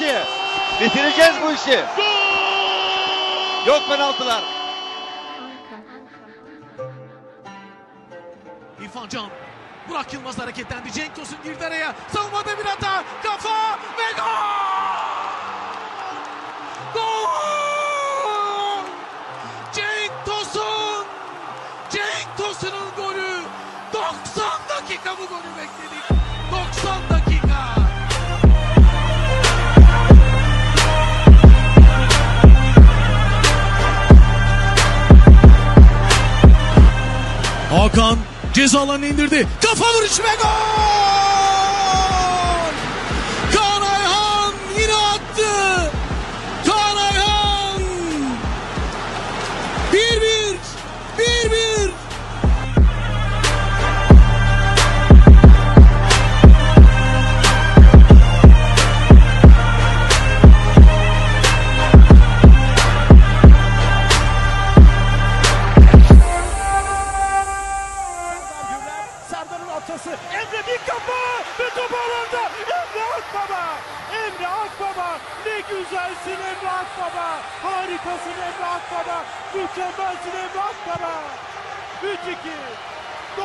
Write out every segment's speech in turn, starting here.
işi. Bitireceğiz bu işi. Yok penaltılar. İrfan Can. Burak Yılmaz hareketlendi. Cenk Tosun girdi araya. Savunmada bir hata. Kafa ve gol! Gol! Cenk Tosun! Cenk Tosun'un golü. 90 dakika bu golü bekledik. 90 dakika. Hakan ceza alanını indirdi. Kafa vuruşu ve gol! Kaan Ayhan yine attı. Kaan Ayhan! 1-1. 1-1. Harikasın Emre Akbaba, mükemmelsin Emre Akbaba. 3-2, 96-2,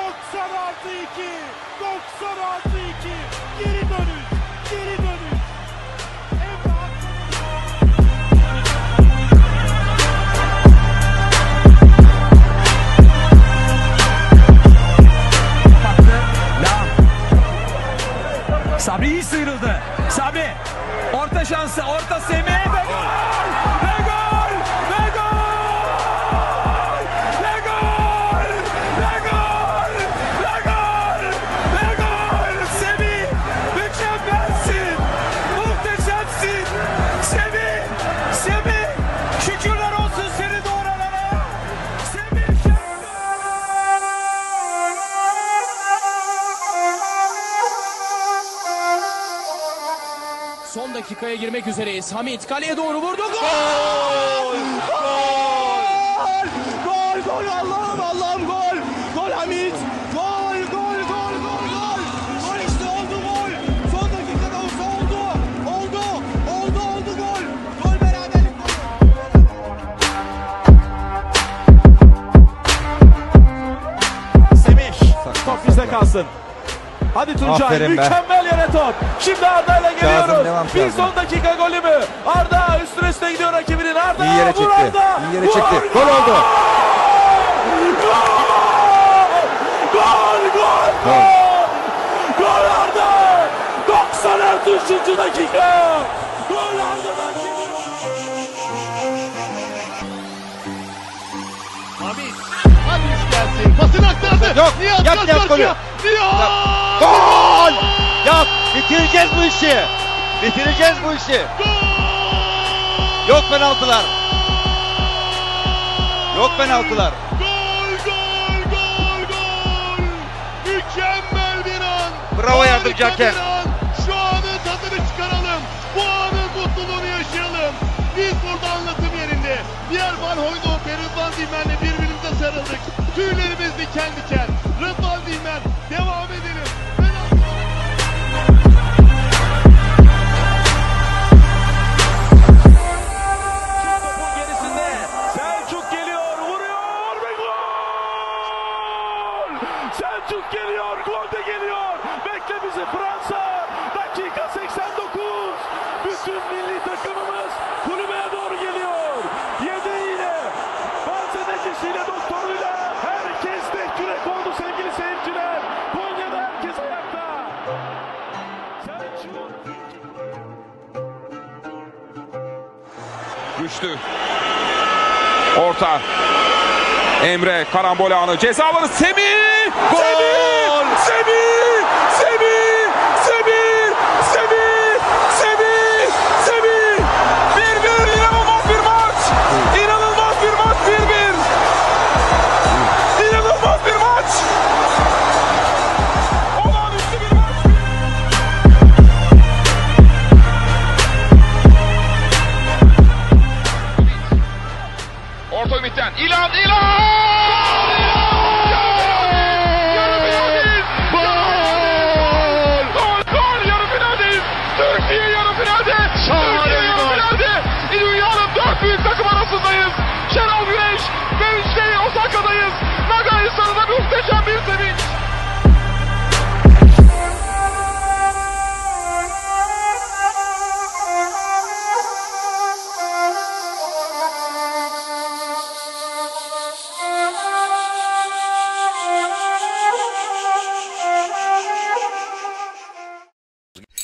96-2, geri dönüş, geri dönüş. Emre Akbaba. Sabri iyi sıyrıldı, Sabri. Orta şansı, orta Semih. Son dakikaya girmek üzereyiz. Hamit kaleye doğru vurdu. Gol! Gol! Gol! Gol! Gol! Allah'ım! Allah'ım! Gol! Gol Hamit! Gol! Gol! Gol! Gol! Gol! Gol işte oldu gol! Son dakikada olsa oldu! Oldu! Oldu! Oldu gol! Gol beraberlik gol! Semih! Top bizde kalsın. Hadi Tuncay, aferin mükemmel be. Yere top. Şimdi Arda'yla geliyoruz. Bir son dakika golü mü? Arda üstüne üstüne gidiyor rakibinin. Arda iyi yere çekti. Arda. İyi yere çekti. Gol oldu. Gol! Gol! Gol! Gol! Gol Arda! 93. dakika! Gol Arda'dan geliyor. Hamit. Hamit gelsin. Pasını aktardı. Yok. Nihat golü. Nihat! Gol! Yok, bitireceğiz bu işi. Bitireceğiz bu işi. Gol! Yok penaltılar. Yok penaltılar. Gol, gol, gol, gol. Mükemmel bir an. Bravo yardımcı hakem. Şu anın tadını çıkaralım. Bu anın mutluluğunu yaşayalım. Biz burada anlatım yerinde. Diğer Van Hoyno, Rıdvan Dilmen'le birbirimize sarıldık. Tüylerimiz diken diken. Rıdvan Dilmen devam edelim. Şentürk geliyor, gol de geliyor. Bekle bizi Fransa. Dakika 89. Bütün milli takımımız kulübeye doğru geliyor. Yedeğiyle, malzemecisiyle, doktoruyla herkes dehkürek oldu sevgili seyirciler. Konya'da herkes ayakta. Şentürk. Güçlü. Orta. Emre karambol anı. Ceza alanı Semih. Gol! Semih! Semih! Semih! Semih! Semih! Semih! 1-1 inanılmaz bir maç! İnanılmaz bir maç 1-1! İnanılmaz bir maç! Olağanüstü bir maç! Orta Ümit'ten İlhan! Türkiye yarı finalde.